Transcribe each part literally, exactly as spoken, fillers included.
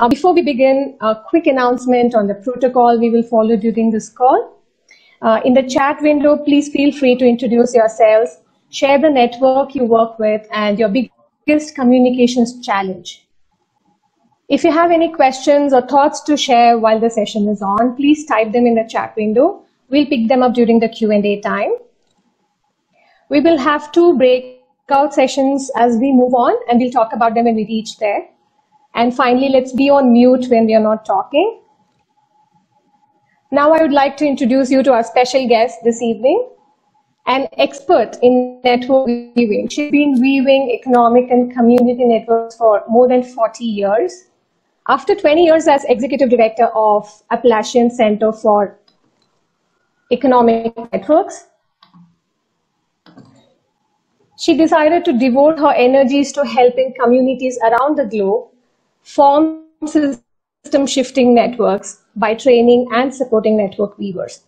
Uh, before we begin, a quick announcement on the protocol we will follow during this call. Uh, in the chat window, please feel free to introduce yourselves, share the network you work with, and your biggest communications challenge. If you have any questions or thoughts to share while the session is on, please type them in the chat window. We'll pick them up during the Q and A time. We will have two breakout sessions as we move on, and we'll talk about them when we reach there. And finally, let's be on mute when we are not talking. Now I would like to introduce you to our special guest this evening, an expert in network weaving. She's been weaving economic and community networks for more than forty years. After twenty years as Executive Director of Appalachian Center for Economic Networks, she decided to devote her energies to helping communities around the globe form system-shifting networks by training and supporting network weavers.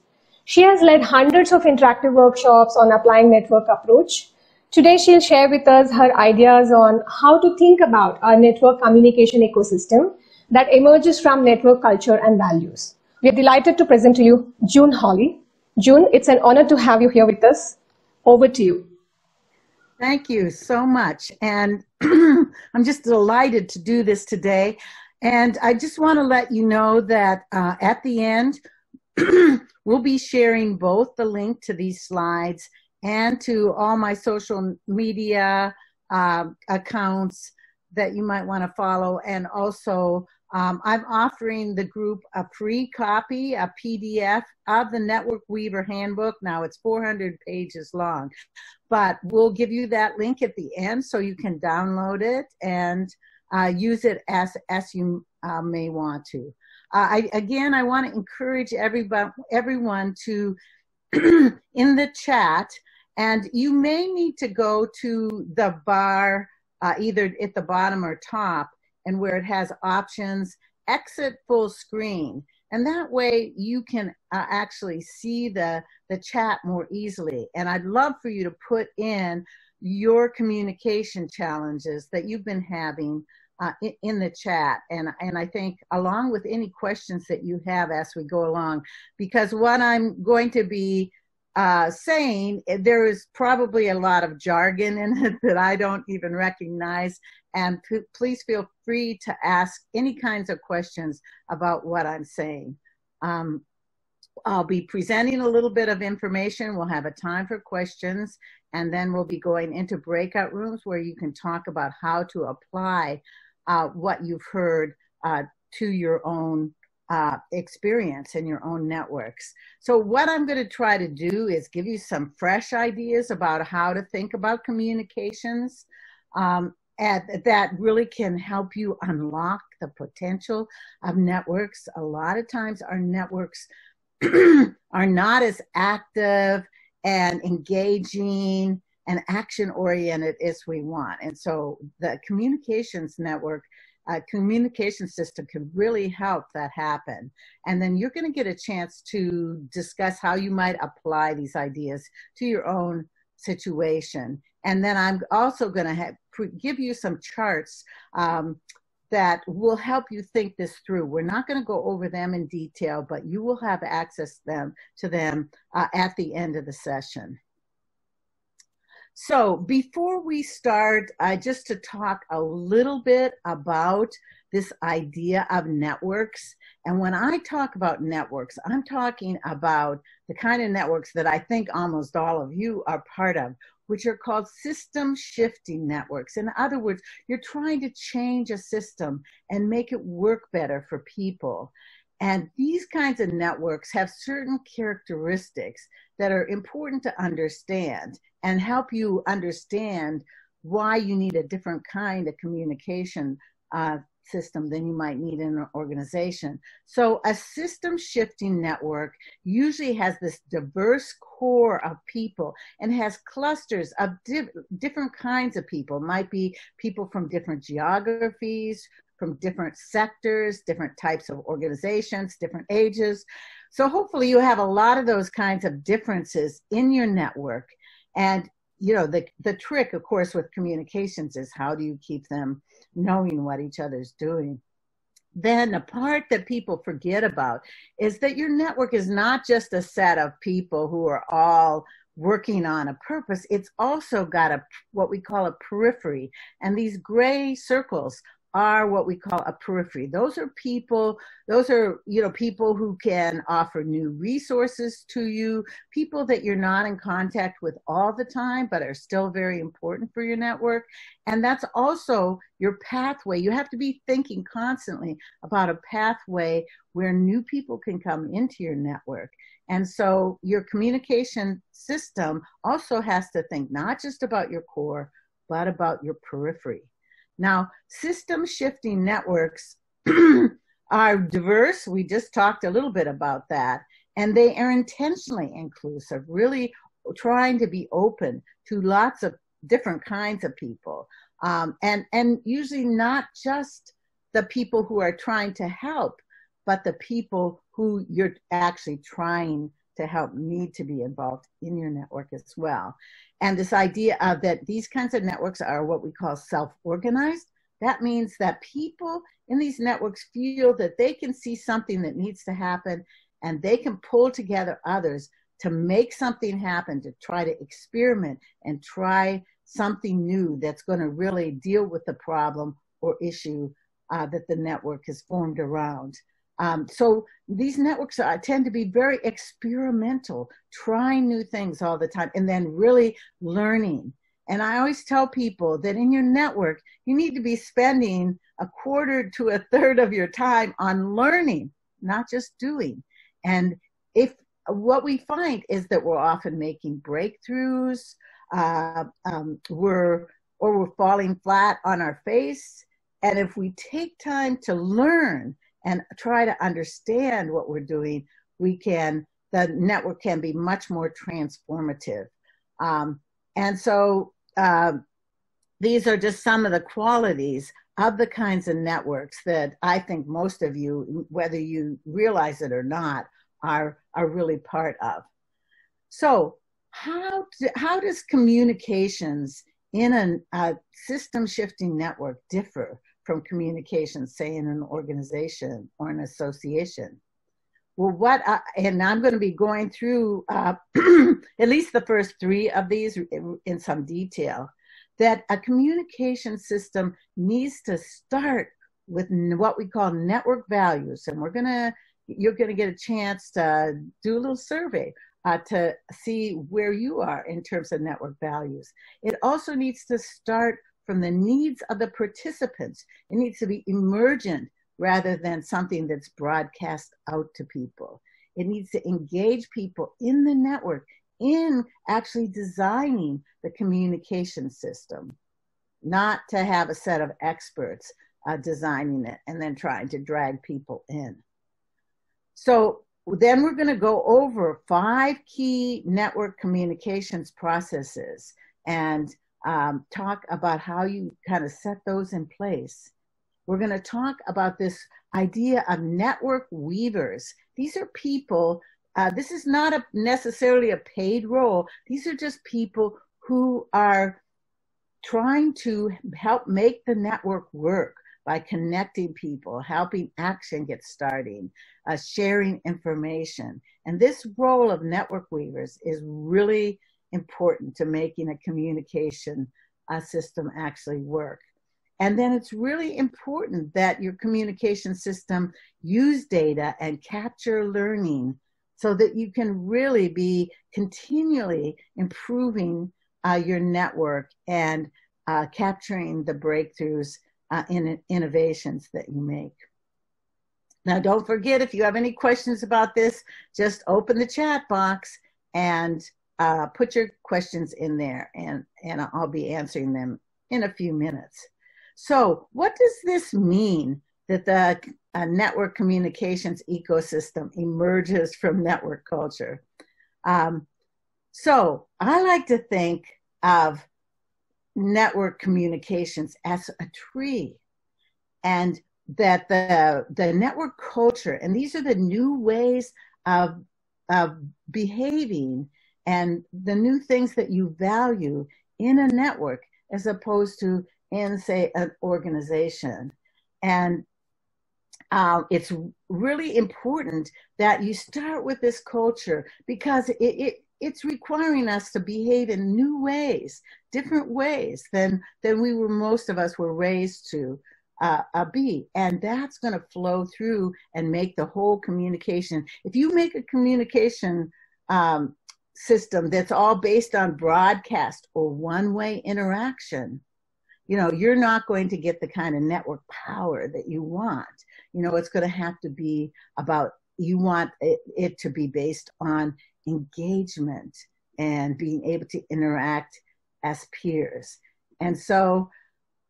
She has led hundreds of interactive workshops on applying network approach. Today, she'll share with us her ideas on how to think about our network communication ecosystem that emerges from network culture and values. We are delighted to present to you June Holley. June, it's an honor to have you here with us. Over to you. Thank you so much. And I'm just delighted to do this today. And I just want to let you know that uh, at the end, we'll be sharing both the link to these slides and to all my social media uh, accounts that you might want to follow. And also, um, I'm offering the group a free copy, a P D F of the Network Weaver Handbook. Now it's four hundred pages long, but we'll give you that link at the end so you can download it and uh, use it as, as you uh, may want to. Uh, I, again, I want to encourage everybody, everyone to, in the chat, and you may need to go to the bar, uh, either at the bottom or top, and where it has options, exit full screen. And that way you can uh, actually see the, the chat more easily. And I'd love for you to put in your communication challenges that you've been having Uh, in, in the chat, and and I think along with any questions that you have as we go along, because what I'm going to be uh, saying, there is probably a lot of jargon in it that I don't even recognize, and please feel free to ask any kinds of questions about what I'm saying. Um, I'll be presenting a little bit of information. We'll have a time for questions, and then we'll be going into breakout rooms where you can talk about how to apply uh, what you've heard uh, to your own uh, experience and your own networks. So what I'm going to try to do is give you some fresh ideas about how to think about communications um, and that really can help you unlock the potential of networks. A lot of times our networks are not as active and engaging and action-oriented as we want. And so the communications network, uh, communication system can really help that happen. And then you're going to get a chance to discuss how you might apply these ideas to your own situation. And then I'm also going to give you some charts um, that will help you think this through. We're not going to go over them in detail, but you will have access them, to them uh, at the end of the session. So before we start, uh, just to talk a little bit about this idea of networks. And when I talk about networks, I'm talking about the kind of networks that I think almost all of you are part of, which are called system shifting networks. In other words, you're trying to change a system and make it work better for people. And these kinds of networks have certain characteristics that are important to understand and help you understand why you need a different kind of communication uh, system than you might need in an organization. So a system shifting network usually has this diverse core of people and has clusters of diff different kinds of people. Might be people from different geographies, from different sectors, different types of organizations, different ages. So hopefully you have a lot of those kinds of differences in your network. And you know, the, the trick, of course, with communications is how do you keep them knowing what each other's doing? then the part that people forget about is that your network is not just a set of people who are all working on a purpose. It's also got a what we call a periphery. And these gray circles are what we call a periphery. Those are people, those are, you know, people who can offer new resources to you, people that you're not in contact with all the time, but are still very important for your network. And that's also your pathway. You have to be thinking constantly about a pathway where new people can come into your network. And so your communication system also has to think not just about your core, but about your periphery. Now, system shifting networks are diverse. We just talked a little bit about that. And they are intentionally inclusive, really trying to be open to lots of different kinds of people. Um, and, and usually not just the people who are trying to help, but the people who you're actually trying to help need to be involved in your network as well. And this idea of that these kinds of networks are what we call self-organized. That means that people in these networks feel that they can see something that needs to happen and they can pull together others to make something happen, to try to experiment and try something new that's going to really deal with the problem or issue uh, that the network is formed around. Um, so these networks are, tend to be very experimental, trying new things all the time, and then really learning. And I always tell people that in your network, you need to be spending a quarter to a third of your time on learning, not just doing. And if what we find is that we're often making breakthroughs, uh, um, we're, or we're falling flat on our face. And if we take time to learn and try to understand what we're doing, we can, the network can be much more transformative. Um, and so uh, these are just some of the qualities of the kinds of networks that I think most of you, whether you realize it or not, are, are really part of. So how, do, how does communications in an, a system shifting network differ from communication, say in an organization or an association? Well, what, I, and I'm gonna be going through uh, at least the first three of these in some detail, that a communication system needs to start with what we call network values. And we're gonna, you're gonna get a chance to do a little survey uh, to see where you are in terms of network values. It also needs to start from the needs of the participants. It needs to be emergent rather than something that's broadcast out to people. It needs to engage people in the network in actually designing the communication system, not to have a set of experts uh, designing it and then trying to drag people in. So then we're gonna go over five key network communications processes and Um, talk about how you kind of set those in place. We're going to talk about this idea of network weavers. These are people, uh, this is not a, necessarily a paid role. These are just people who are trying to help make the network work by connecting people, helping action get started, uh, sharing information. And this role of network weavers is really important to making a communication uh, system actually work. And then it's really important that your communication system use data and capture learning so that you can really be continually improving uh, your network and uh, capturing the breakthroughs uh, in innovations that you make. Now, don't forget, if you have any questions about this, just open the chat box and Uh, put your questions in there, and, and I'll be answering them in a few minutes. So what does this mean that the uh, network communications ecosystem emerges from network culture? Um, so I like to think of network communications as a tree, and that the, the network culture, and these are the new ways of, of behaving and the new things that you value in a network as opposed to in, say, an organization. And Uh, it's really important that you start with this culture, because it, it it's requiring us to behave in new ways, different ways than than we were, most of us were raised to uh, uh, be. And that's going to flow through and make the whole communication. If you make a communication um, system that's all based on broadcast or one-way interaction, you know, you're not going to get the kind of network power that you want. You know, it's going to have to be about, you want it, it to be based on engagement and being able to interact as peers. And so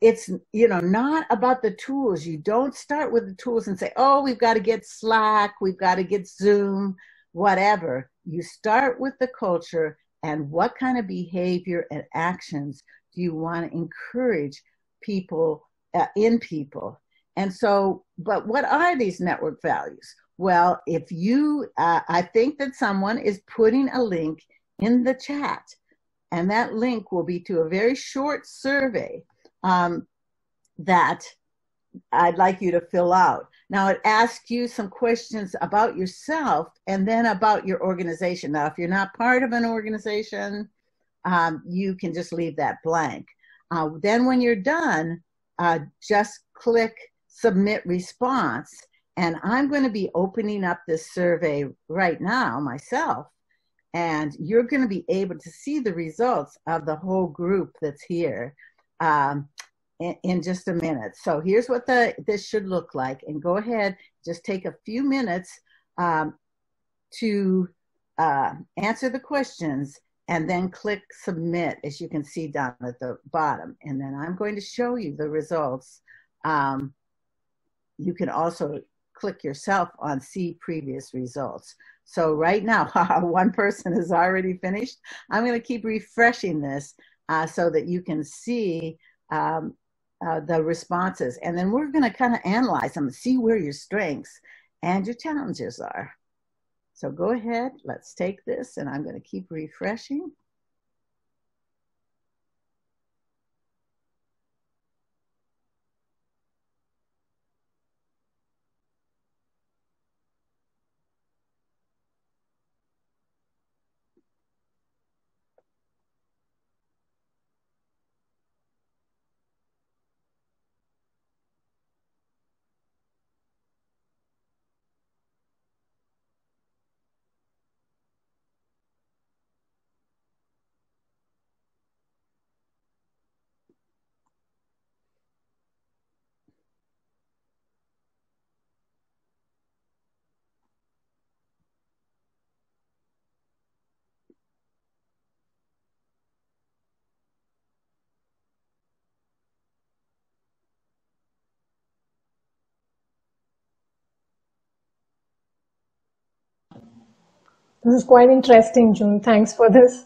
it's, you know, not about the tools. You don't start with the tools and say, oh, we've got to get Slack, we've got to get Zoom, whatever. You start with the culture and what kind of behavior and actions do you want to encourage people uh, in people? And so, but what are these network values? Well, if you, uh, I think that someone is putting a link in the chat, and that link will be to a very short survey um, that I'd like you to fill out. Now, it asks you some questions about yourself and then about your organization. Now, if you're not part of an organization, Um, you can just leave that blank. Uh, then when you're done, uh, just click submit response. And I'm going to be opening up this survey right now myself. And you're going to be able to see the results of the whole group that's here um, in, in just a minute. So here's what the, this should look like. And go ahead, just take a few minutes um, to uh, answer the questions, and then click submit, as you can see down at the bottom. And then I'm going to show you the results. Um, you can also click yourself on see previous results. So right now, one person has already finished. I'm going to keep refreshing this uh, so that you can see um, uh, the responses. And then we're going to kind of analyze them, see where your strengths and your challenges are. So go ahead, let's take this, and I'm going to keep refreshing. This is quite interesting, June. Thanks for this.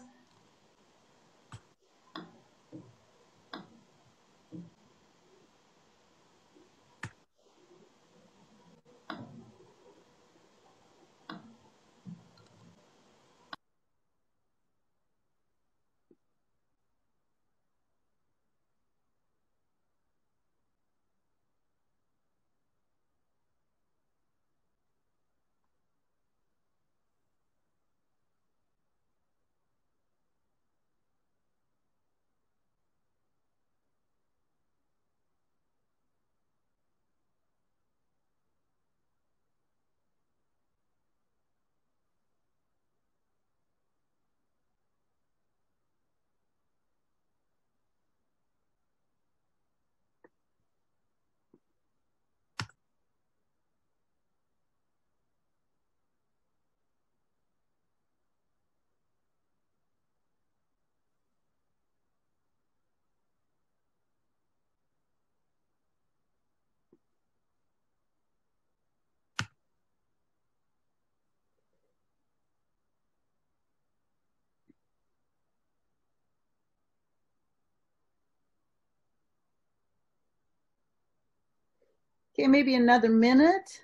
Okay, maybe another minute.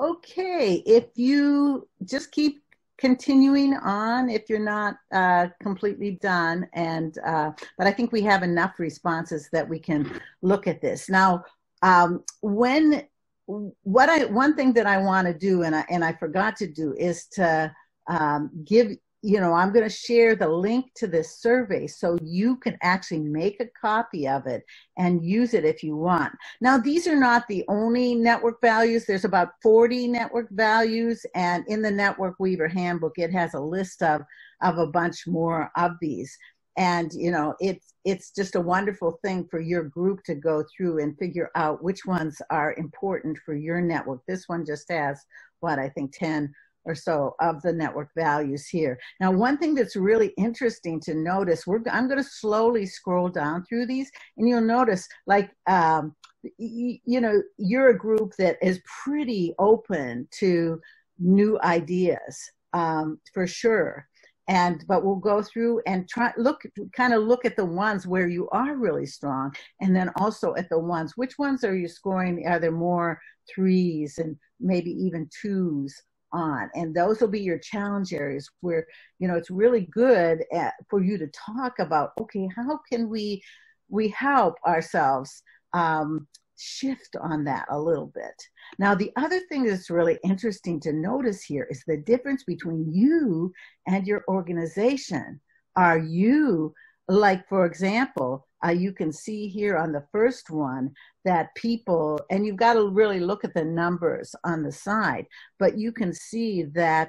Okay, if you just keep continuing on, if you're not uh, completely done, and uh, but I think we have enough responses that we can look at this. Now, um, when what I one thing that I want to do, and I and I forgot to do, is to um, give. You know, I'm going to share the link to this survey so you can actually make a copy of it and use it if you want. Now, these are not the only network values. There's about forty network values, and in the Network Weaver Handbook, it has a list of, of a bunch more of these. And, you know, it's, it's just a wonderful thing for your group to go through and figure out which ones are important for your network. This one just has, what, I think ten or so of the network values here. Now, one thing that's really interesting to notice, we're, I'm going to slowly scroll down through these, and you'll notice, like, um, you know, you're a group that is pretty open to new ideas, um, for sure. And, but we'll go through and try, look, kind of look at the ones where you are really strong, and then also at the ones, which ones are you scoring? Are there more threes and maybe even twos on? And those will be your challenge areas where, you know, it's really good at, for you to talk about, okay, how can we we help ourselves um, shift on that a little bit. Now, the other thing that's really interesting to notice here is the difference between you and your organization. Are you, like, for example, Uh, you can see here on the first one that people, and you've got to really look at the numbers on the side, but you can see that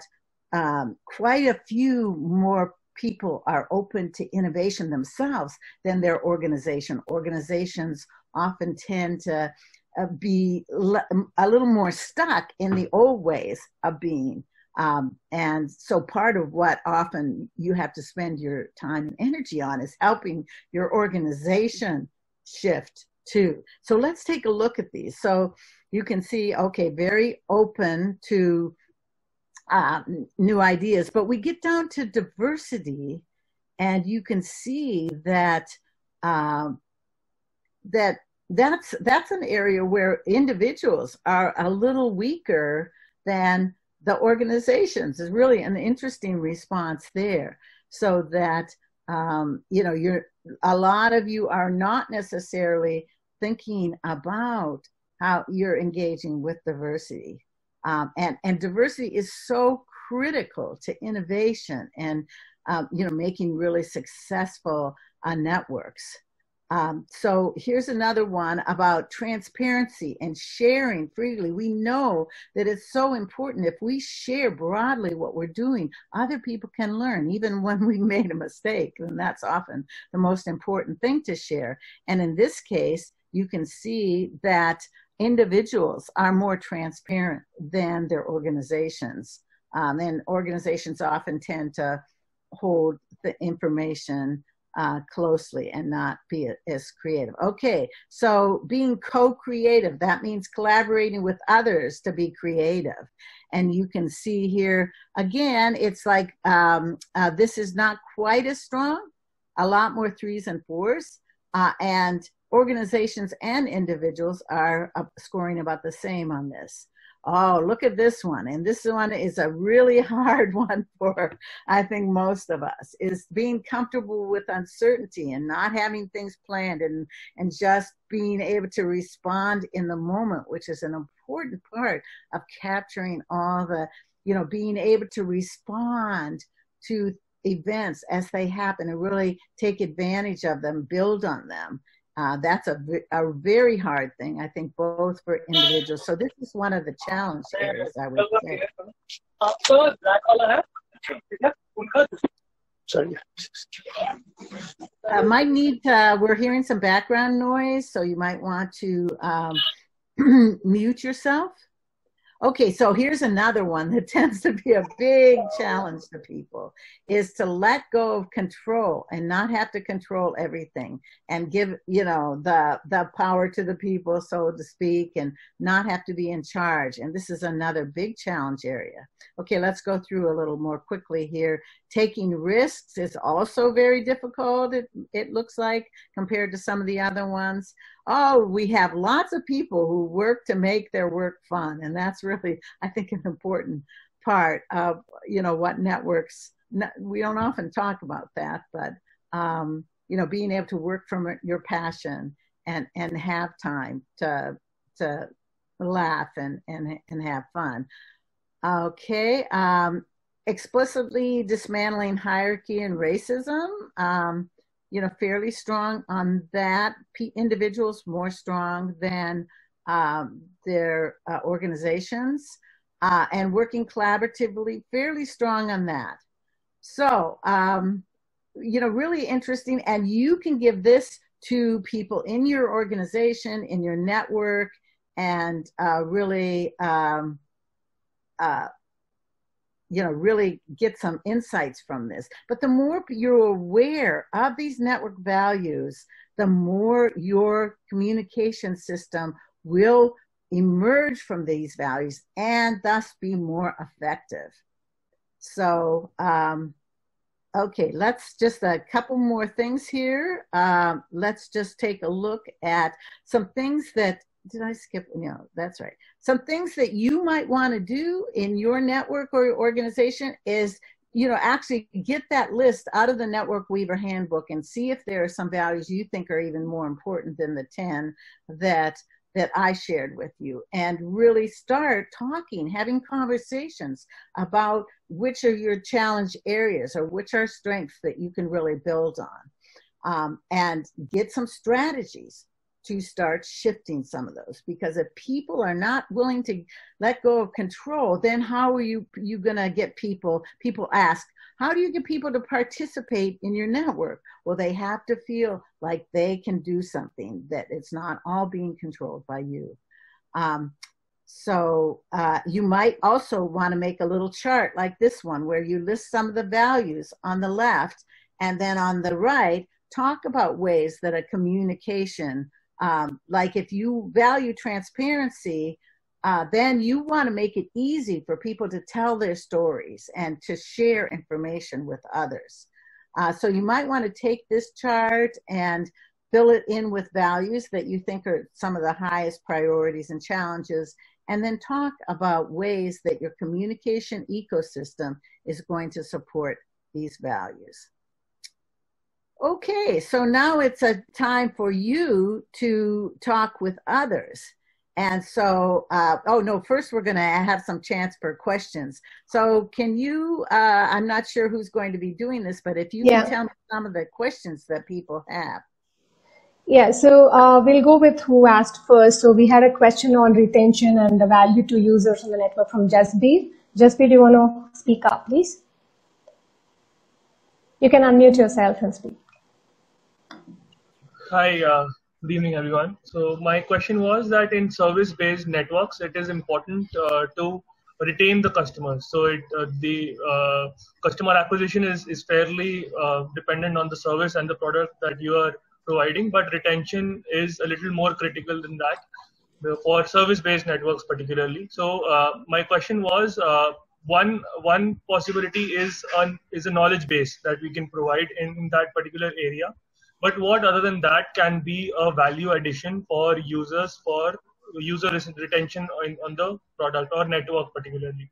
um, quite a few more people are open to innovation themselves than their organization. Organizations often tend to uh, be a little more stuck in the old ways of being. Um, and so part of what often you have to spend your time and energy on is helping your organization shift too. So let's take a look at these. So you can see, okay, very open to uh, new ideas, but we get down to diversity, and you can see that uh, that that's that's an area where individuals are a little weaker than the organizations. Is really an interesting response there. So that, um, you know, you're, a lot of you are not necessarily thinking about how you're engaging with diversity. Um, and, and diversity is so critical to innovation and, um, you know, making really successful uh, networks. Um, so here's another one about transparency and sharing freely. We know that it's so important. If we share broadly what we're doing, other people can learn, even when we made a mistake. And that's often the most important thing to share. And in this case, you can see that individuals are more transparent than their organizations. Um, and organizations often tend to hold the information Uh, closely and not be as creative. Okay, so being co-creative, that means collaborating with others to be creative. And you can see here, again, it's like um, uh, this is not quite as strong, a lot more threes and fours, uh, and organizations and individuals are uh, scoring about the same on this. Oh, look at this one. And this one is a really hard one for, I think, most of us, is being comfortable with uncertainty and not having things planned, and, and just being able to respond in the moment, which is an important part of capturing all the, you know, being able to respond to events as they happen and really take advantage of them, build on them. Uh, that's a, a very hard thing, I think, both for individuals. So this is one of the challenge areas, I would say. Sorry. Uh, might need, uh, we're hearing some background noise, so you might want to um, mute yourself. Okay, so here's another one that tends to be a big challenge to people, is to let go of control and not have to control everything, and give, you know, the, the power to the people, so to speak, and not have to be in charge. And this is another big challenge area. Okay, let's go through a little more quickly here. Taking risks is also very difficult, it, it looks like, compared to some of the other ones. oh, we have lots of people who work to make their work fun. And that's really, I think, an important part of, you know, what networks, we don't often talk about that, but, um, you know, being able to work from your passion and, and have time to, to laugh and, and, and have fun. Okay. Um, explicitly dismantling hierarchy and racism. Um, you know, fairly strong on that. P individuals more strong than um, their uh, organizations, uh, and working collaboratively, fairly strong on that. So, um, you know, really interesting. And you can give this to people in your organization, in your network, and uh, really, um, uh, you know, really get some insights from this. But the more you're aware of these network values, the more your communication system will emerge from these values and thus be more effective. So, um, okay, let's just a couple more things here. Um, let's just take a look at some things that, did I skip? No, that's right. Some things that you might want to do in your network or your organization is, you know, actually get that list out of the Network Weaver Handbook and see if there are some values you think are even more important than the ten that, that I shared with you, and really start talking, having conversations about which are your challenge areas or which are strengths that you can really build on, um, and get some strategies to start shifting some of those. Because if people are not willing to let go of control, then how are you, you gonna get people, people ask, how do you get people to participate in your network? Well, they have to feel like they can do something, that it's not all being controlled by you. Um, so uh, you might also wanna make a little chart like this one, where you list some of the values on the left, and then on the right, talk about ways that a communication, Um, like if you value transparency, uh, then you want to make it easy for people to tell their stories and to share information with others. Uh, so you might want to take this chart and fill it in with values that you think are some of the highest priorities and challenges, and then talk about ways that your communication ecosystem is going to support these values. Okay, so now it's a time for you to talk with others. And so, uh, oh no, first we're gonna have some chance for questions. So can you, uh, I'm not sure who's going to be doing this, but if you yeah. can tell me some of the questions that people have. Yeah, so uh, we'll go with who asked first. So we had a question on retention and the value to users on the network from Jasbir. Jasbir, do you wanna speak up, please? You can unmute yourself and speak. Hi, uh, good evening, everyone. So my question was that in service-based networks, it is important uh, to retain the customers. So it, uh, the uh, customer acquisition is, is fairly uh, dependent on the service and the product that you are providing, but retention is a little more critical than that for service-based networks particularly. So uh, my question was, uh, one, one possibility is, on, is a knowledge base that we can provide in, in that particular area. But what other than that can be a value addition for users, for user retention on, on the product or network particularly?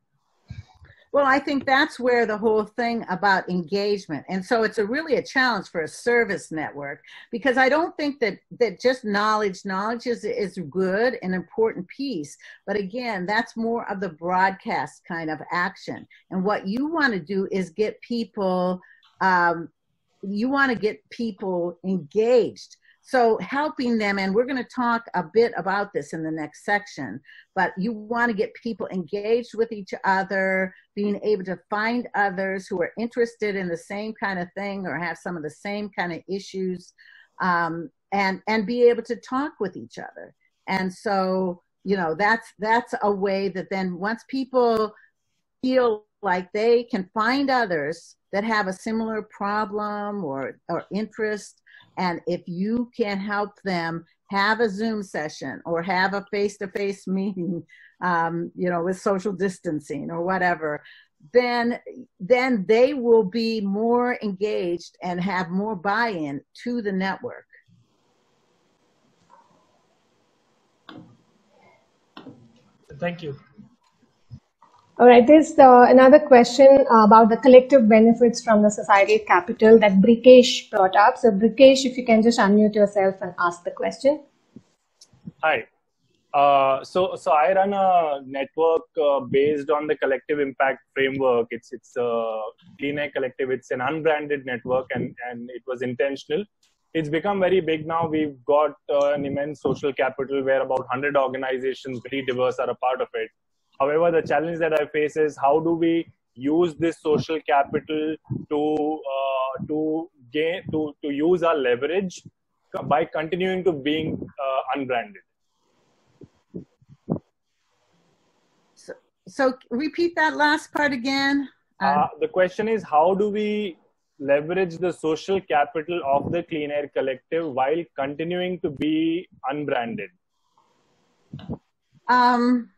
Well, I think that's where the whole thing about engagement. And so it's a really a challenge for a service network, because I don't think that, that just knowledge, knowledge is, is good, an important piece. But again, that's more of the broadcast kind of action. And what you want to do is get people, um, you want to get people engaged. So helping them, and we're going to talk a bit about this in the next section, but you want to get people engaged with each other, being able to find others who are interested in the same kind of thing or have some of the same kind of issues, um, and, and be able to talk with each other. And so, you know, that's, that's a way that then once people feel like they can find others that have a similar problem or, or interest, and if you can help them have a Zoom session or have a face-to-face meeting, um, you know, with social distancing or whatever, then, then they will be more engaged and have more buy-in to the network. Thank you. All right, there's uh, another question about the collective benefits from the societal capital that Brikesh brought up. So Brikesh, if you can just unmute yourself and ask the question. Hi. Uh, so, so I run a network uh, based on the collective impact framework. It's it's a Clean Air Collective. It's an unbranded network, and and it was intentional. It's become very big now. We've got uh, an immense social capital where about one hundred organizations, very diverse, are a part of it. However, the challenge that I face is how do we use this social capital to uh, to gain to to use our leverage by continuing to being uh, unbranded. So repeat that last part again. Uh, uh, the question is, how do we leverage the social capital of the Clean Air Collective while continuing to be unbranded? Um,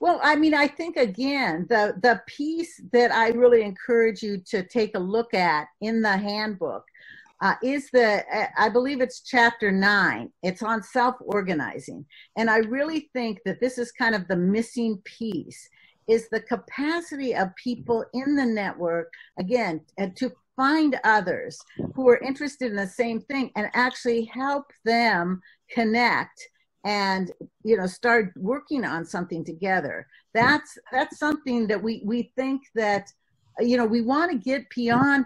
well, I mean, I think, again, the, the piece that I really encourage you to take a look at in the handbook Uh, is the, I believe it's chapter nine, it's on self-organizing. And I really think that this is kind of the missing piece, is the capacity of people in the network, again, and to find others who are interested in the same thing and actually help them connect and, you know, start working on something together. That's, that's something that we, we think that, you know, we want to get beyond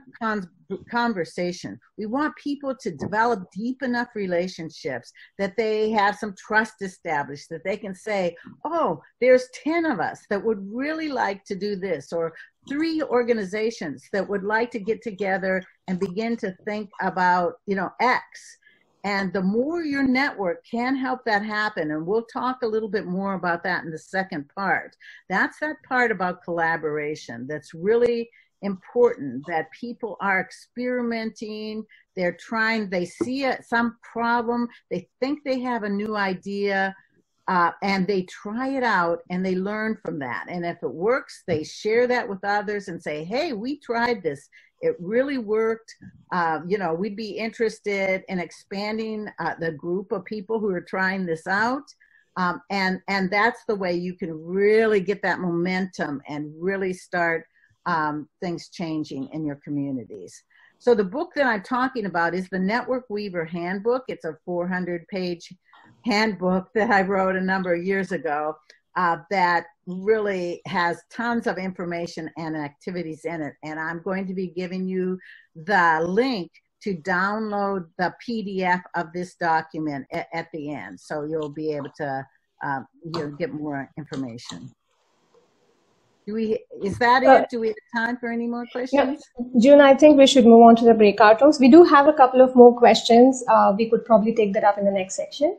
conversation. We want people to develop deep enough relationships that they have some trust established, that they can say, oh, there's ten of us that would really like to do this, or three organizations that would like to get together and begin to think about, you know, X. And the more your network can help that happen, and we'll talk a little bit more about that in the second part. That's that part about collaboration that's really important, that people are experimenting, they're trying, they see a, some problem, they think they have a new idea, uh, and they try it out and they learn from that. And if it works, they share that with others and say, hey, we tried this. It really worked. Uh, you know, we'd be interested in expanding uh, the group of people who are trying this out. Um, and, and that's the way you can really get that momentum and really start um, things changing in your communities. So the book that I'm talking about is the Network Weaver Handbook. It's a four hundred page handbook that I wrote a number of years ago uh, that really has tons of information and activities in it. And I'm going to be giving you the link to download the P D F of this document at, at the end. So you'll be able to uh, you'll get more information. Do we, is that it? Do we have time for any more questions? Yeah. June, I think we should move on to the breakout rooms. We do have a couple of more questions. Uh, we could probably take that up in the next section.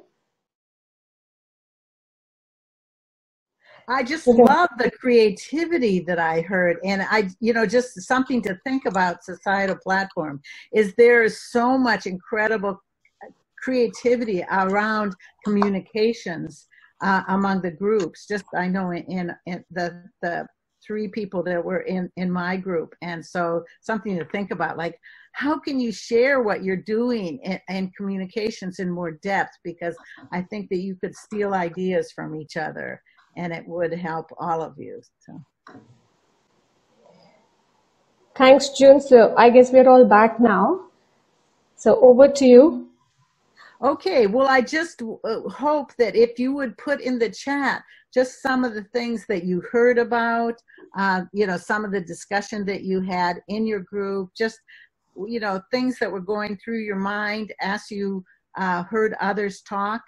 I just love the creativity that I heard. And I, you know, just something to think about Societal Platform is there is so much incredible creativity around communications uh, among the groups. Just, I know in, in, in the, the three people that were in, in my group. And so something to think about, like, how can you share what you're doing in, in communications in more depth? Because I think that you could steal ideas from each other. And it would help all of you. So. Thanks, June. So I guess we're all back now. So over to you. Okay, well, I just hope that if you would put in the chat just some of the things that you heard about, uh, you know, some of the discussion that you had in your group, just, you know, things that were going through your mind as you uh, heard others talk.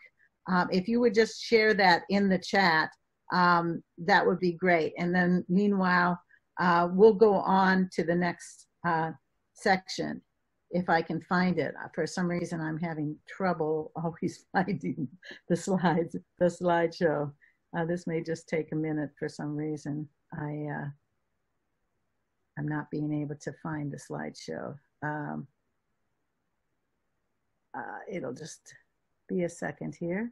Um, if you would just share that in the chat, Um, that would be great. And then meanwhile, uh, we'll go on to the next uh, section, if I can find it. For some reason, I'm having trouble always finding the slides, the slideshow. Uh, this may just take a minute for some reason. I, uh, I'm not being able to find the slideshow. Um, uh, it'll just be a second here.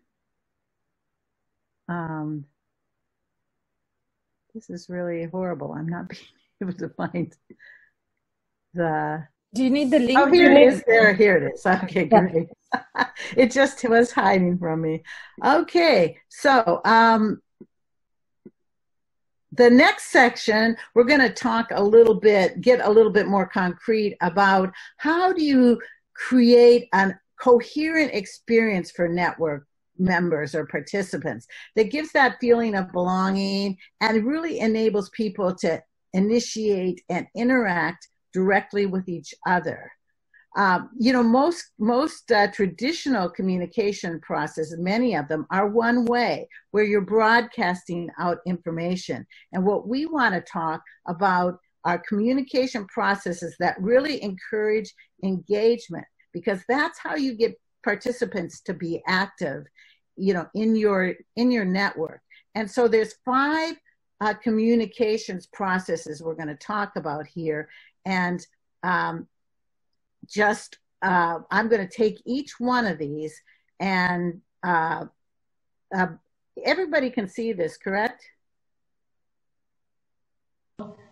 Um, This is really horrible. I'm not being able to find the... Do you need the link? Oh, here it is. There, here it is. Okay, great. It just was hiding from me. Okay, so um, The next section, we're going to talk a little bit, get a little bit more concrete about how do you create a coherent experience for network members or participants that gives that feeling of belonging and really enables people to initiate and interact directly with each other. Um, you know, most, most uh, traditional communication processes, many of them, are one way, where you're broadcasting out information. And what we want to talk about are communication processes that really encourage engagement, because that's how you get participants to be active, you know, in your, in your network. And so there's five uh, communications processes we're going to talk about here. And, um, Just, uh, I'm going to take each one of these, and uh, uh, everybody can see this, correct?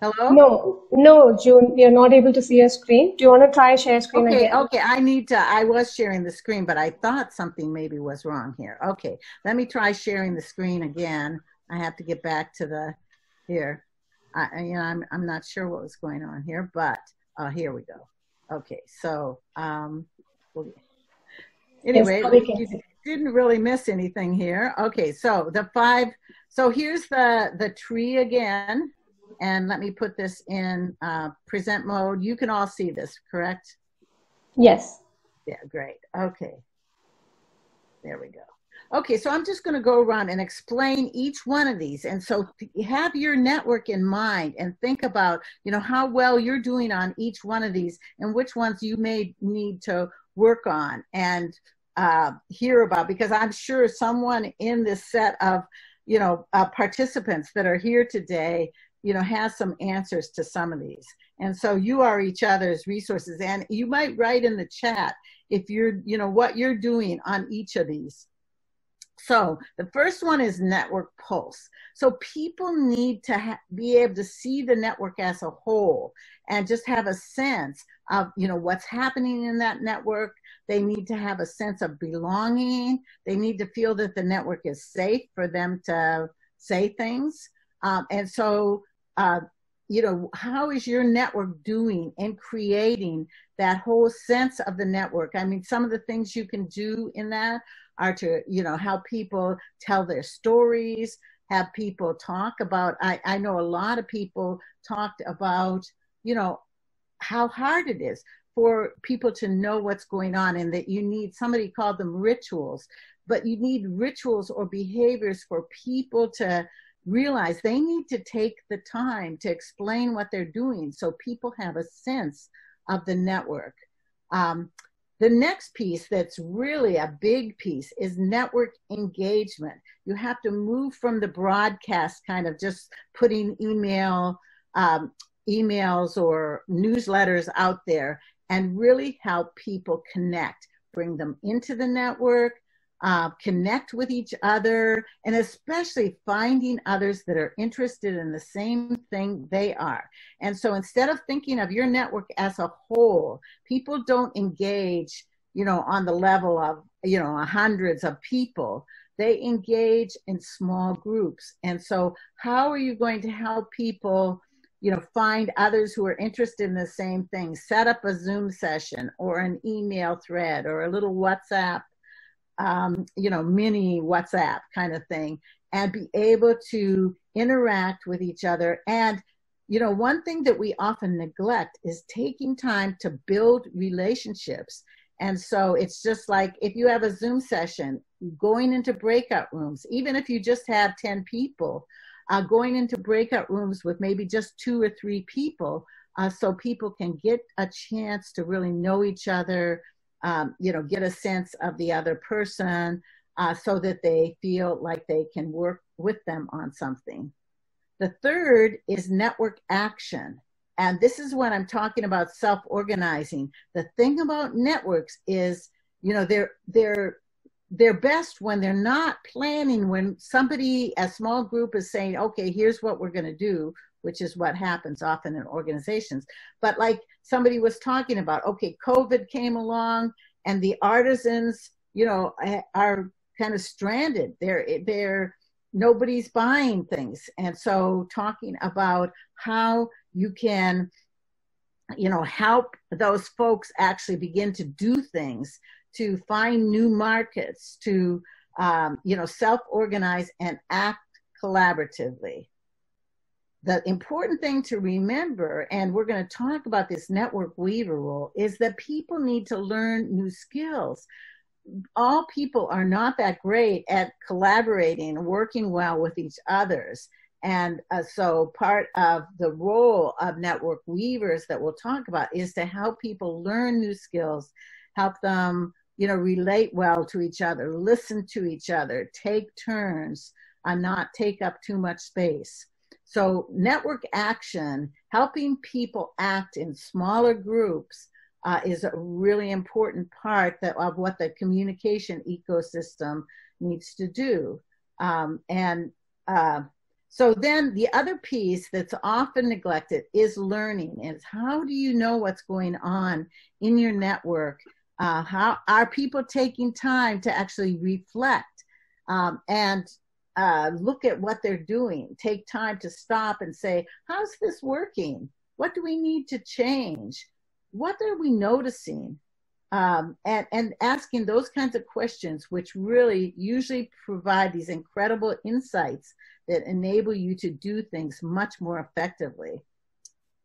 Hello? No, no, June, you're not able to see your screen. Do you want to try share screen okay, again? Okay, I need to, I was sharing the screen, but I thought something maybe was wrong here. Okay, let me try sharing the screen again. I have to get back to the, here. I, you know, I'm, I'm not sure what was going on here, but uh, here we go. Okay, so um, we'll, anyway, you didn't really miss anything here. Okay, so the five, so here's the, the tree again, and let me put this in uh, present mode. You can all see this, correct? Yes. Yeah, great, okay. There we go. Okay, so I'm just gonna go around and explain each one of these. And so have your network in mind and think about, you know, how well you're doing on each one of these and which ones you may need to work on and uh, hear about, because I'm sure someone in this set of, you know, uh, participants that are here today, you know, has some answers to some of these. And so you are each other's resources. And you might write in the chat if you're, you know, what you're doing on each of these. So the first one is network pulse. So people need to ha be able to see the network as a whole and just have a sense of, you know, what's happening in that network. They need to have a sense of belonging. They need to feel that the network is safe for them to say things. Um, and so, uh, you know, how is your network doing in creating that whole sense of the network? I mean, some of the things you can do in that are to, you know, how people tell their stories, have people talk about, I, I know a lot of people talked about, you know, how hard it is for people to know what's going on, and that you need, somebody called them rituals, but you need rituals or behaviors for people to realize they need to take the time to explain what they're doing so people have a sense of the network. Um, The next piece that's really a big piece is network engagement. You have to move from the broadcast kind of just putting email, um, emails or newsletters out there and really help people connect, bring them into the network, uh, connect with each other, and especially finding others that are interested in the same thing they are. And so instead of thinking of your network as a whole, people don't engage, you know, on the level of, you know, hundreds of people. They engage in small groups. And so how are you going to help people, you know, find others who are interested in the same thing? Set up a Zoom session or an email thread or a little WhatsApp, Um, you know, mini WhatsApp kind of thing, and be able to interact with each other. And, you know, one thing that we often neglect is taking time to build relationships. And so it's just like if you have a Zoom session, going into breakout rooms, even if you just have ten people, uh, going into breakout rooms with maybe just two or three people, uh, so people can get a chance to really know each other, Um, you know, get a sense of the other person uh, so that they feel like they can work with them on something. The third is network action. And this is when I'm talking about self-organizing. The thing about networks is, you know, they're, they're, they're best when they're not planning, when somebody, a small group is saying, okay, here's what we're going to do, which is what happens often in organizations. But like somebody was talking about, okay, COVID came along and the artisans, you know, are kind of stranded. They're, they're nobody's buying things. And so talking about how you can, you know, help those folks actually begin to do things, to find new markets, to, um, you know, self-organize and act collaboratively. The important thing to remember, and we're going to talk about this network weaver role, is that people need to learn new skills. All people are not that great at collaborating, working well with each others. And uh, so part of the role of network weavers that we'll talk about is to help people learn new skills, help them, you know, relate well to each other, listen to each other, take turns, and not take up too much space. So network action, helping people act in smaller groups, Uh, is a really important part that, of what the communication ecosystem needs to do. Um, and uh, so then the other piece that's often neglected is learning. Is how do you know what's going on in your network? Uh, how are people taking time to actually reflect um, and uh, look at what they're doing? Take time to stop and say, how's this working? What do we need to change? What are we noticing? Um, and, and asking those kinds of questions, which really usually provide these incredible insights that enable you to do things much more effectively.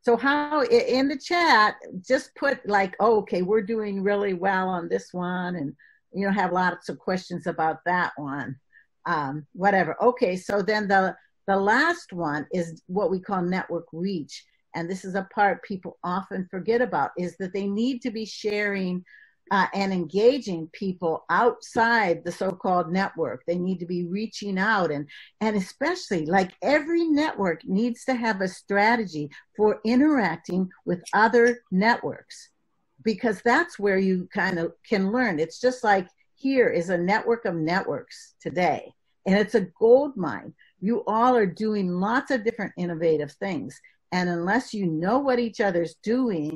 So how, in the chat, just put like, oh, okay, we're doing really well on this one, and, you know, have lots of questions about that one, um, whatever. Okay, so then the, the last one is what we call network reach. And this is a part people often forget about, is that they need to be sharing uh, and engaging people outside the so-called network. They need to be reaching out, and, and especially, like, every network needs to have a strategy for interacting with other networks, because that's where you kind of can learn. It's just like, here is a network of networks today, and it's a gold mine. You all are doing lots of different innovative things. And unless you know what each other's doing,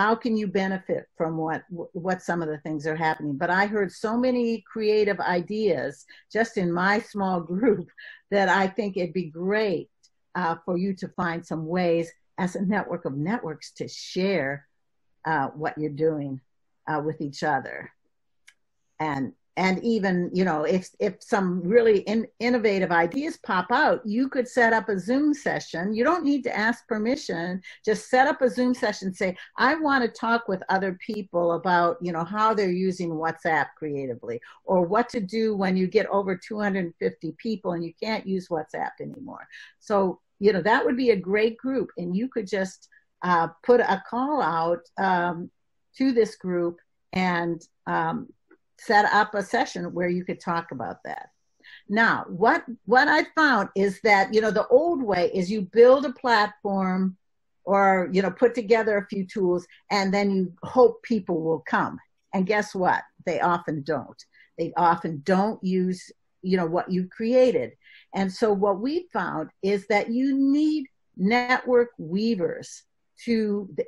how can you benefit from what, what some of the things are happening? But I heard so many creative ideas just in my small group that I think it'd be great uh, for you to find some ways as a network of networks to share uh, what you're doing uh, with each other. And, and even, you know, if, if some really in, innovative ideas pop out, you could set up a Zoom session. You don't need to ask permission. Just set up a Zoom session and say, I want to talk with other people about, you know, how they're using WhatsApp creatively, or what to do when you get over two hundred fifty people and you can't use WhatsApp anymore. So, you know, that would be a great group. And you could just uh, put a call out um, to this group and, um, set up a session where you could talk about that. Now, what, what I found is that, you know, the old way is you build a platform or, you know, put together a few tools, and then you hope people will come. And guess what? They often don't. They often don't use, you know, what you created. And so what we found is that you need network weavers to,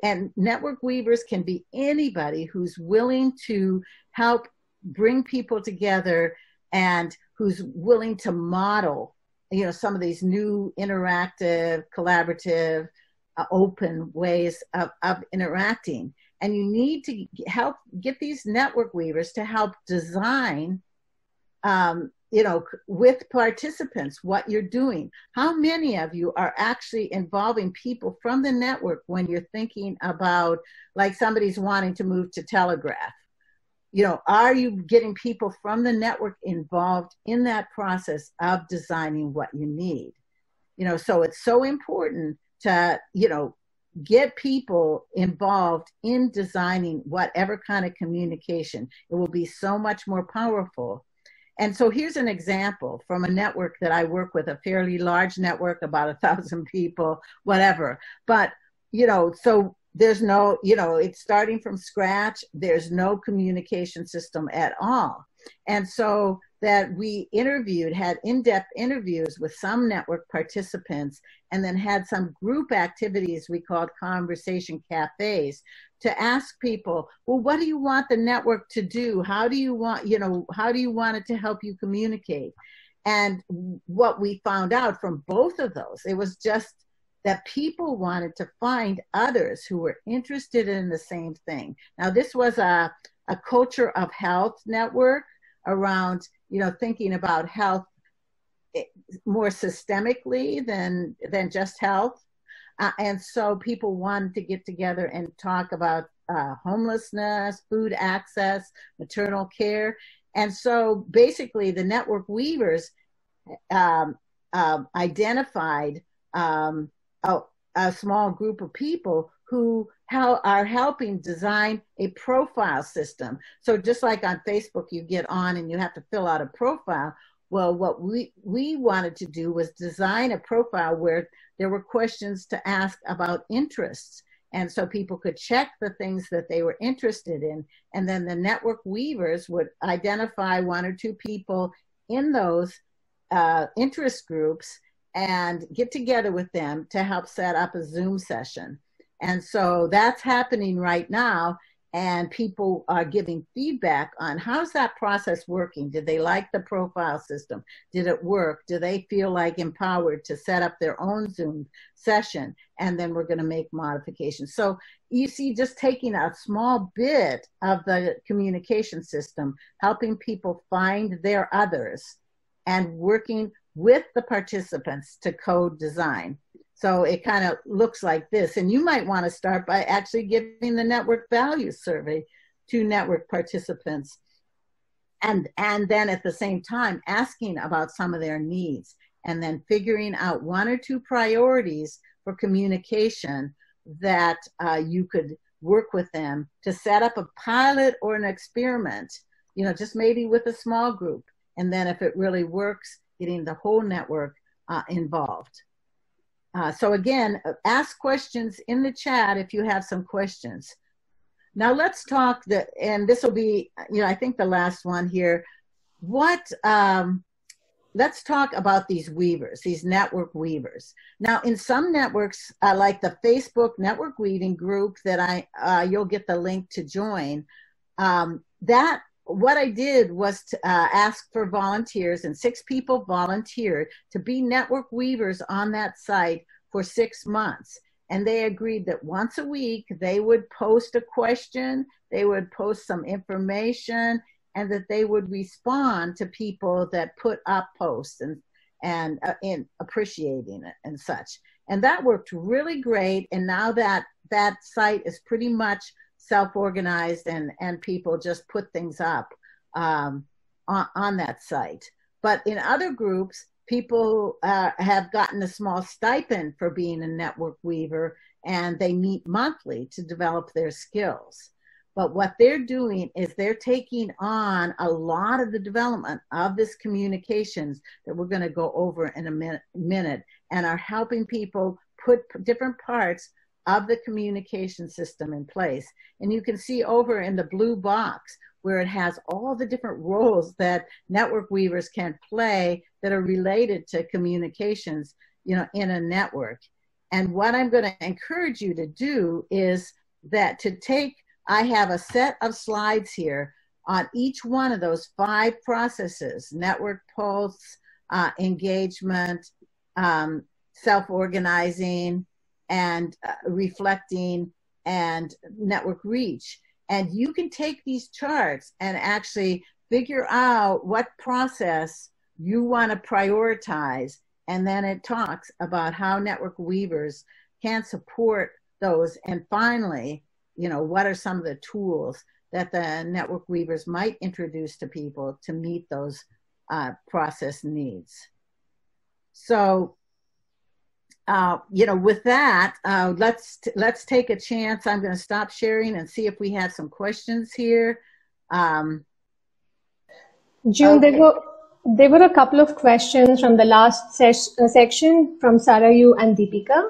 and network weavers can be anybody who's willing to help bring people together and who's willing to model, you know, some of these new interactive, collaborative, uh, open ways of, of interacting. And you need to help get these network weavers to help design, um, you know, with participants, what you're doing. How many of you are actually involving people from the network when you're thinking about, like, somebody's wanting to move to Telegraph? You know, are you getting people from the network involved in that process of designing what you need? You know, so it's so important to, you know, get people involved in designing whatever kind of communication. It will be so much more powerful. And so here's an example from a network that I work with, a fairly large network, about a thousand people, whatever. But, you know, so there's no, you know, it's starting from scratch. There's no communication system at all. And so that we interviewed, had in-depth interviews with some network participants, and then had some group activities we called conversation cafes to ask people, well, what do you want the network to do? How do you want, you know, how do you want it to help you communicate? And what we found out from both of those, it was just that people wanted to find others who were interested in the same thing. Now, this was a, a culture of health network around, you know, thinking about health more systemically than, than just health. Uh, and so people wanted to get together and talk about uh, homelessness, food access, maternal care. And so basically the network weavers um, uh, identified um, a, a small group of people who how are helping design a profile system. So just like on Facebook, you get on and you have to fill out a profile. Well, what we, we wanted to do was design a profile where there were questions to ask about interests. And so people could check the things that they were interested in. And then the network weavers would identify one or two people in those uh, interest groups and get together with them to help set up a Zoom session. And so that's happening right now. And people are giving feedback on how's that process working? Did they like the profile system? Did it work? Do they feel like empowered to set up their own Zoom session? And then we're going to make modifications. So you see, just taking a small bit of the communication system, helping people find their others and working with the participants to co-design. So it kind of looks like this. And you might want to start by actually giving the network values survey to network participants. And, and then at the same time, asking about some of their needs and then figuring out one or two priorities for communication that uh, you could work with them to set up a pilot or an experiment, you know, just maybe with a small group. And then if it really works, getting the whole network uh, involved. Uh, so again, ask questions in the chat if you have some questions. Now let's talk, the, and this will be, you know, I think the last one here. What, um, let's talk about these weavers, these network weavers. Now in some networks, uh, like the Facebook network weaving group that I, uh, you'll get the link to join, um, that what I did was to, uh, ask for volunteers, and six people volunteered to be network weavers on that site for six months. And they agreed that once a week, they would post a question, they would post some information, and that they would respond to people that put up posts and, and uh, in appreciating it and such. And that worked really great. And now that that site is pretty much self-organized, and, and people just put things up um, on, on that site. But in other groups, people uh, have gotten a small stipend for being a network weaver, and they meet monthly to develop their skills. But what they're doing is they're taking on a lot of the development of this communications that we're going to go over in a minute, minute and are helping people put different parts of the communication system in place. And you can see over in the blue box where it has all the different roles that network weavers can play that are related to communications, you know, in a network. And what I'm going to encourage you to do is that to take, I have a set of slides here on each one of those five processes, network pulse, uh, engagement, um, self-organizing, and uh, reflecting, and network reach. And you can take these charts and actually figure out what process you want to prioritize. And then it talks about how network weavers can support those. And finally, you know, what are some of the tools that the network weavers might introduce to people to meet those uh, process needs. So, Uh, you know, with that, uh, let's, let's take a chance. I'm going to stop sharing and see if we have some questions here. Um, June, okay. there, were, there were a couple of questions from the last ses section from Sarayu and Deepika.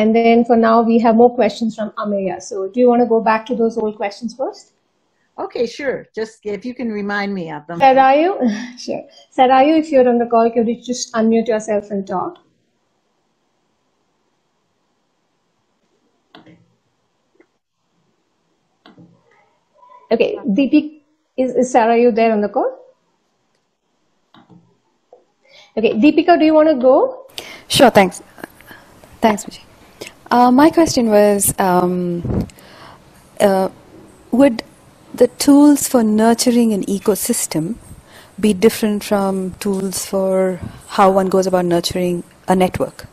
And then for now, we have more questions from Ameya. So do you want to go back to those old questions first? Okay, sure. Just if you can remind me of them. Sarayu, sure. Sarayu, if you're on the call, could you just unmute yourself and talk? Okay, Deepika, is, is Sarayu there on the call? Okay, Deepika, do you want to go? Sure, thanks. Thanks, Vijay. Uh, my question was, um, uh, would the tools for nurturing an ecosystem be different from tools for how one goes about nurturing a network?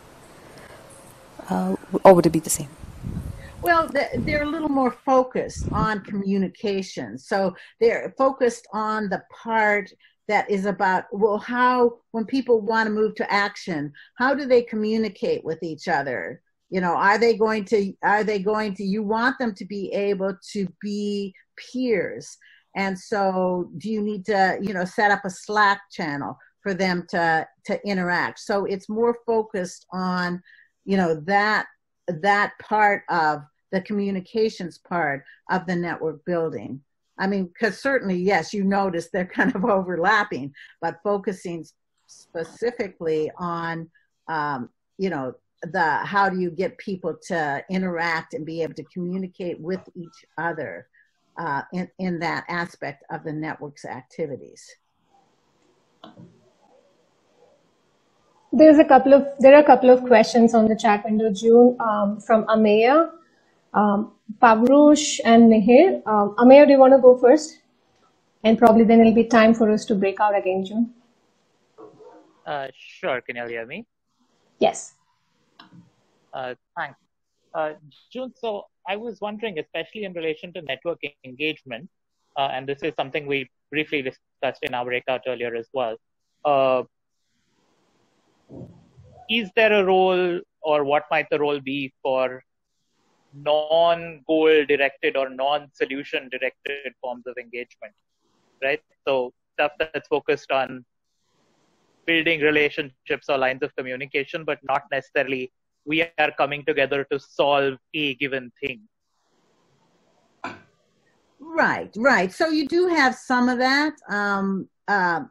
Uh, or would it be the same? Well, they're a little more focused on communication. So they're focused on the part that is about, well, how, when people want to move to action, how do they communicate with each other? You know, are they going to, are they going to, you want them to be able to be peers. And so do you need to, you know, set up a Slack channel for them to, to interact? So it's more focused on, you know, that, that part of the communications part of the network building. I mean, because certainly, yes, you notice they're kind of overlapping, but focusing specifically on, um, you know, the how do you get people to interact and be able to communicate with each other uh, in, in that aspect of the network's activities. There's a couple of, there are a couple of questions on the chat window, June, um, from Ameya, um, Pavrush and Nihir. Um, Ameya, do you want to go first? And probably then it'll be time for us to break out again, June. Uh, sure, can you hear me? Yes. Uh, thanks. Uh, June, so I was wondering, especially in relation to network engagement, uh, and this is something we briefly discussed in our breakout earlier as well. Uh, Is there a role, or what might the role be for non-goal directed or non-solution directed forms of engagement, right? So stuff that's focused on building relationships or lines of communication, but not necessarily we are coming together to solve a given thing. Right, right. So you do have some of that. Um, uh,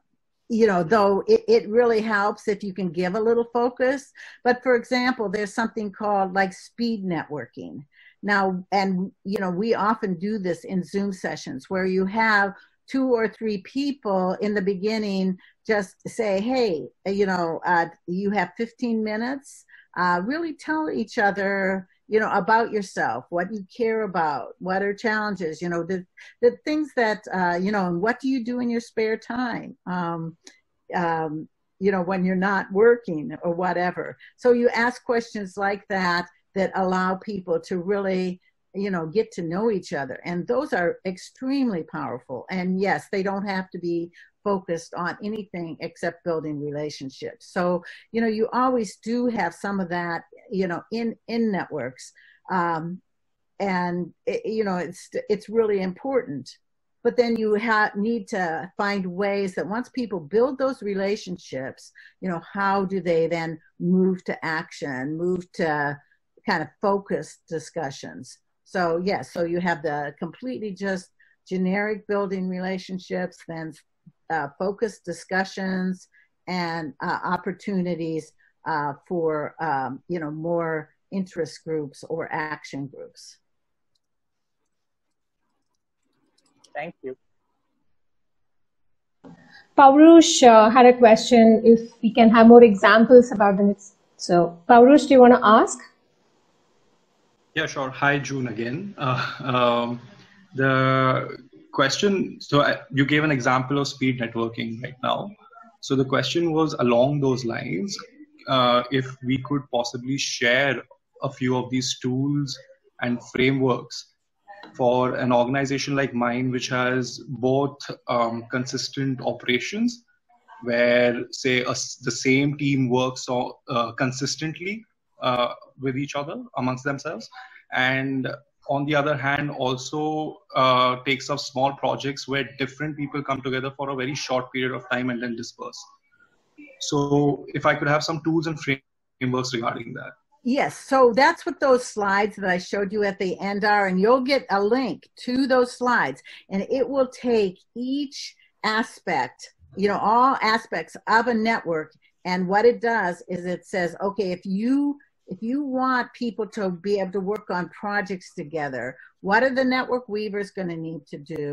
You know, though it, it really helps if you can give a little focus. But for example, there's something called like speed networking. Now, and you know, we often do this in Zoom sessions where you have two or three people in the beginning just say, hey, you know, uh, you have fifteen minutes, uh, really tell each other, you know, about yourself, what you care about, what are challenges, you know, the, the things that, uh, you know, and what do you do in your spare time, um, um, you know, when you're not working or whatever. So you ask questions like that that allow people to really, you know, get to know each other. And those are extremely powerful. And yes, they don't have to be focused on anything except building relationships. So, you know, you always do have some of that, you know, in, in networks. Um, and, it, you know, it's, it's really important. But then you ha need to find ways that once people build those relationships, you know, how do they then move to action, move to kind of focused discussions? So, yes, yeah, so you have the completely just generic building relationships, then uh, focused discussions and uh, opportunities Uh, for, um, you know, more interest groups or action groups. Thank you. Pavrush uh, had a question, if we can have more examples about them. So Pavrush, do you want to ask? Yeah, sure. Hi, June again. Uh, um, the question, so I, you gave an example of speed networking right now. So the question was along those lines. Uh, if we could possibly share a few of these tools and frameworks for an organization like mine, which has both um, consistent operations, where say a, the same team works uh, consistently uh, with each other amongst themselves. And on the other hand, also uh, takes up small projects where different people come together for a very short period of time and then disperse. So if I could have some tools and frameworks regarding that. Yes, so that's what those slides that I showed you at the end are, and you'll get a link to those slides, and it will take each aspect, you know, all aspects of a network, and what it does is it says, okay, if you if you want people to be able to work on projects together, what are the network weavers going to need to do?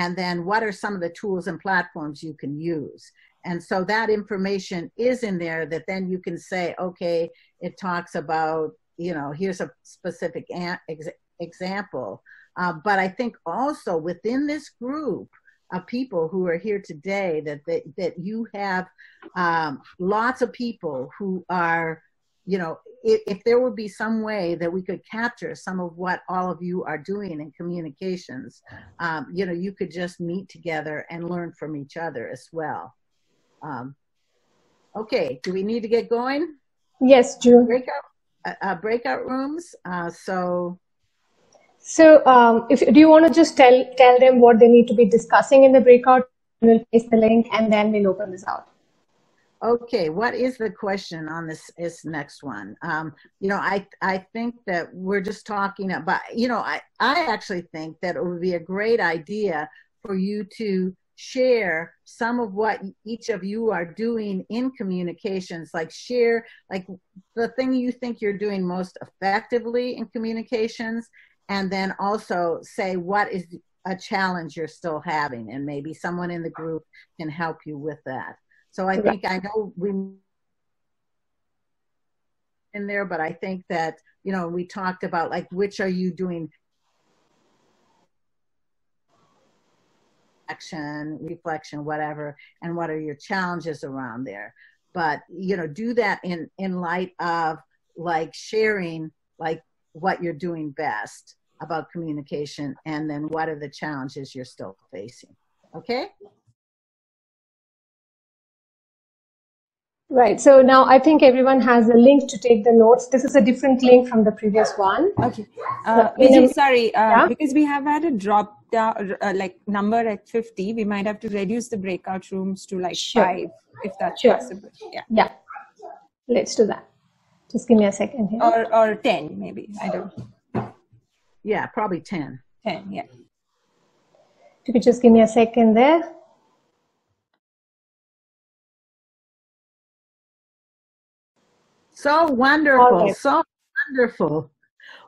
And then what are some of the tools and platforms you can use? And so that information is in there that then you can say, okay, it talks about, you know, here's a specific ex example. Uh, but I think also within this group of people who are here today, that, that, that you have um, lots of people who are, you know, if, if there would be some way that we could capture some of what all of you are doing in communications, um, you know, you could just meet together and learn from each other as well. Um, okay, do we need to get going? Yes, June. Breakout, uh, breakout rooms. Uh, so, so um, if do you want to just tell tell them what they need to be discussing in the breakout? We'll paste the link and then we'll open this out. Okay, what is the question on this, this next one? Um, you know, I, I think that we're just talking about, you know, I, I actually think that it would be a great idea for you to share some of what each of you are doing in communications, like share, like the thing you think you're doing most effectively in communications, and then also say what is a challenge you're still having, and maybe someone in the group can help you with that. So I think, I know we in there, but I think that, you know, we talked about like, which are you doing? Action, reflection, whatever, and what are your challenges around there? But, you know, do that in, in light of like sharing, like what you're doing best about communication, and then what are the challenges you're still facing, okay? Right, so now I think everyone has a link to take the notes. This is a different link from the previous one. Okay, uh, so, Vijay, sorry, uh, yeah? because we have had a drop down, uh, like number at fifty, we might have to reduce the breakout rooms to like sure. five, if that's sure. possible. Yeah. yeah, let's do that. Just give me a second here. Or, or ten maybe, I don't know. Yeah, probably ten. ten, yeah. If you could just give me a second there. So wonderful, right. so wonderful.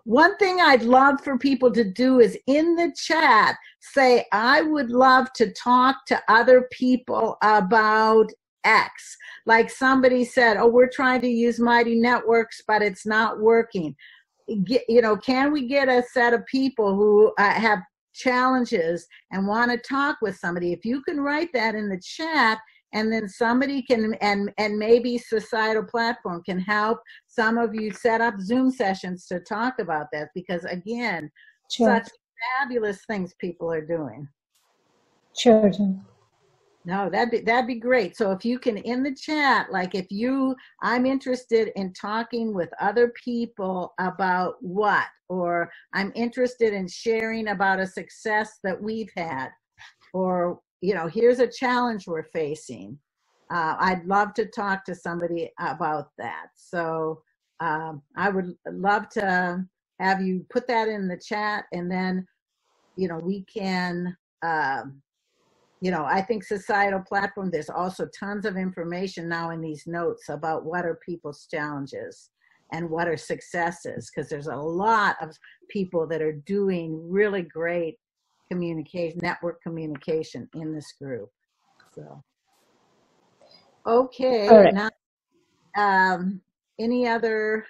One thing I'd love for people to do is in the chat, say, I would love to talk to other people about X. Like somebody said, oh, we're trying to use Mighty Networks, but it's not working. Get, you know, can we get a set of people who uh, have challenges and want to talk with somebody? If you can write that in the chat, and then somebody can, and, and maybe Societal Platform can help some of you set up Zoom sessions to talk about that, because again, sure. such fabulous things people are doing. Sure. No, that'd be, that'd be great. So if you can, in the chat, like if you, I'm interested in talking with other people about what, or I'm interested in sharing about a success that we've had, or you know, here's a challenge we're facing. Uh, I'd love to talk to somebody about that. So um, I would love to have you put that in the chat, and then, you know, we can, um, you know, I think Societal Platform, there's also tons of information now in these notes about what are people's challenges and what are successes, because there's a lot of people that are doing really great communication, network communication in this group. So, okay. All right. Now, um, any other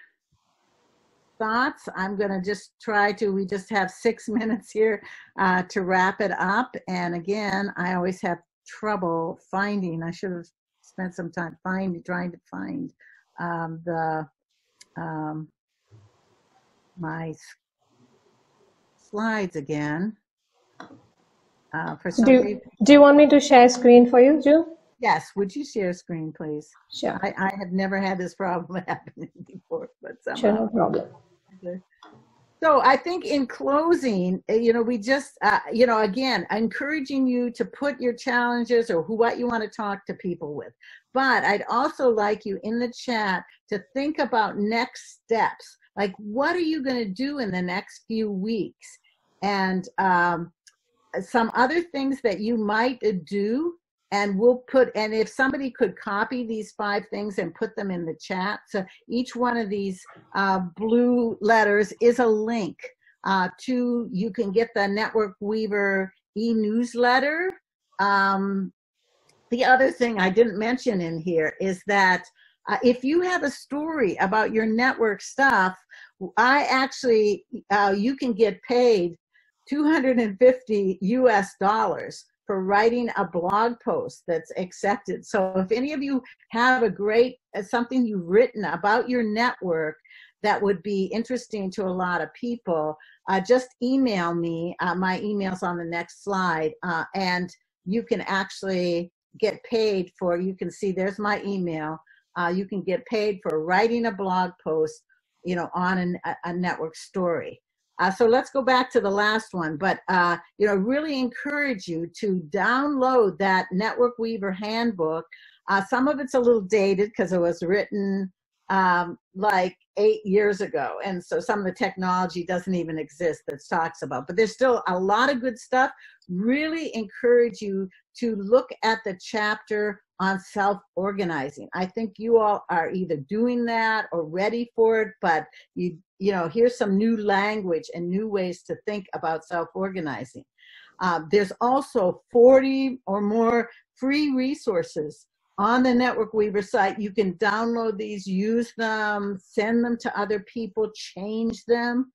thoughts? I'm going to just try to, we just have six minutes here uh, to wrap it up. And again, I always have trouble finding, I should have spent some time find, trying to find um, the, um, my slides again. Uh, for some do, reason. do you want me to share screen for you, June? Yes, would you share screen, please? Sure. I, I have never had this problem happening before, but somehow. Sure, no problem. So I think in closing, you know, we just, uh, you know, again, encouraging you to put your challenges or who, what you want to talk to people with. But I'd also like you in the chat to think about next steps. Like, what are you going to do in the next few weeks? And, um, some other things that you might do, and we'll put, and if somebody could copy these five things and put them in the chat. So each one of these uh, blue letters is a link uh, to, you can get the Network Weaver e-newsletter. Um, The other thing I didn't mention in here is that uh, if you have a story about your network stuff, I actually, uh, you can get paid two hundred fifty U S dollars for writing a blog post that's accepted. So if any of you have a great, uh, something you've written about your network that would be interesting to a lot of people, uh, just email me. Uh, my email's on the next slide, uh, and you can actually get paid for, you can see, there's my email. Uh, you can get paid for writing a blog post, you know, on an, a, a network story. Uh, so let's go back to the last one, but, uh, you know, really encourage you to download that Network Weaver Handbook. Uh, some of it's a little dated because it was written um, like eight years ago. And so some of the technology doesn't even exist that talks about, but there's still a lot of good stuff. Really encourage you to look at the chapter on self-organizing. I think you all are either doing that or ready for it, but you, you know, here's some new language and new ways to think about self-organizing. Uh, there's also forty or more free resources on the Network Weaver site. You can download these, use them, send them to other people, change them,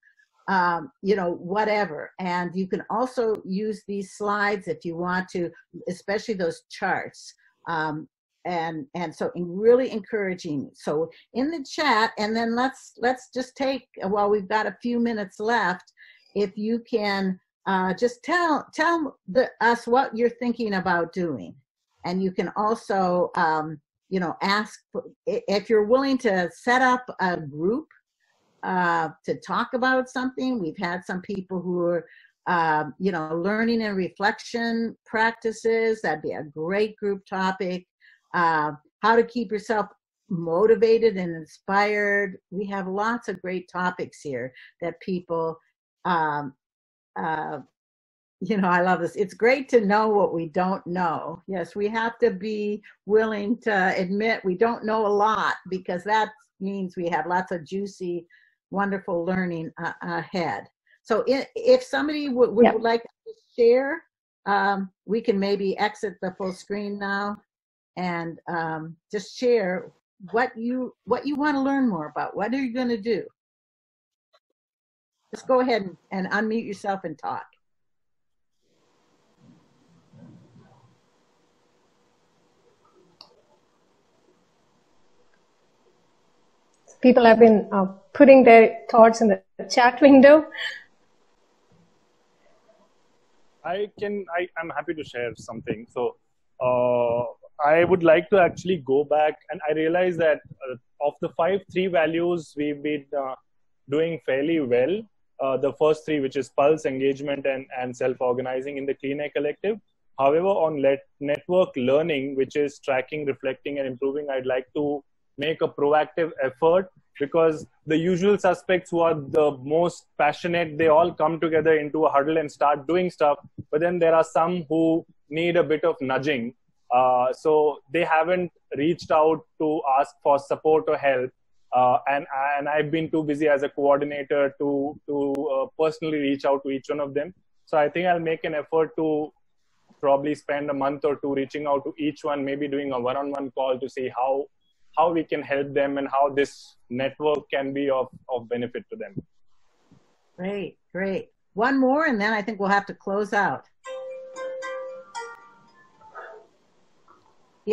um, you know, whatever. And you can also use these slides if you want to, especially those charts. Um, and, and so really encouraging. So in the chat, and then let's, let's just take, while we've got a few minutes left, if you can uh, just tell, tell the, us what you're thinking about doing. And you can also, um, you know, ask, for, if you're willing to set up a group uh, to talk about something. We've had some people who are, Uh, you know, learning and reflection practices, that'd be a great group topic. Uh, how to keep yourself motivated and inspired. We have lots of great topics here that people, um, uh, you know, I love this. It's great to know what we don't know. Yes, we have to be willing to admit we don't know a lot, because that means we have lots of juicy, wonderful learning uh, ahead. So if somebody would, would yep. like to share, um, we can maybe exit the full screen now and um, just share what you what you want to learn more about. What are you going to do? Just go ahead and, and unmute yourself and talk. People have been uh, putting their thoughts in the chat window. I can, I, I'm happy to share something. So uh, I would like to actually go back, and I realize that uh, of the five three values, we've been uh, doing fairly well. Uh, the first three, which is pulse, engagement, and, and self-organizing in the Clean Air Collective. However, on let, network learning, which is tracking, reflecting, and improving, I'd like to make a proactive effort, because the usual suspects who are the most passionate, they all come together into a huddle and start doing stuff. But then there are some who need a bit of nudging. Uh, so they haven't reached out to ask for support or help. Uh, and, and I've been too busy as a coordinator to, to uh, personally reach out to each one of them. So I think I'll make an effort to probably spend a month or two reaching out to each one, maybe doing a one-on-one call to see how how we can help them and how this network can be of, of benefit to them. Great, great. One more, and then I think we'll have to close out.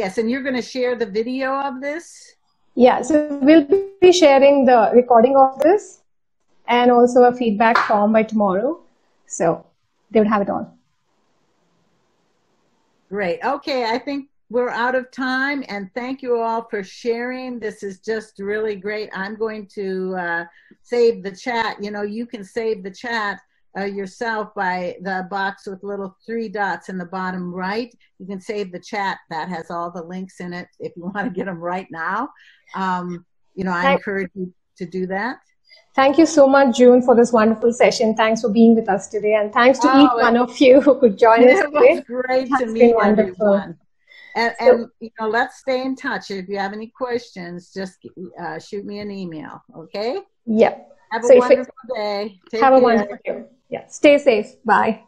Yes, and you're going to share the video of this? Yeah, so we'll be sharing the recording of this and also a feedback form by tomorrow. So they would have it on. Great. Okay, I think we're out of time, and thank you all for sharing. This is just really great. I'm going to uh, save the chat. You know, you can save the chat uh, yourself by the box with little three dots in the bottom right. You can save the chat. That has all the links in it if you want to get them right now. Um, you know, I Thank encourage you to do that. Thank you so much, June, for this wonderful session. Thanks for being with us today, and thanks to oh, each one of you who could join us today. It was great to meet everyone. And, and, you know, let's stay in touch. If you have any questions, just uh, shoot me an email, okay? Yep. Have a wonderful day. Take care. Have a wonderful day. Yeah. Stay safe. Bye.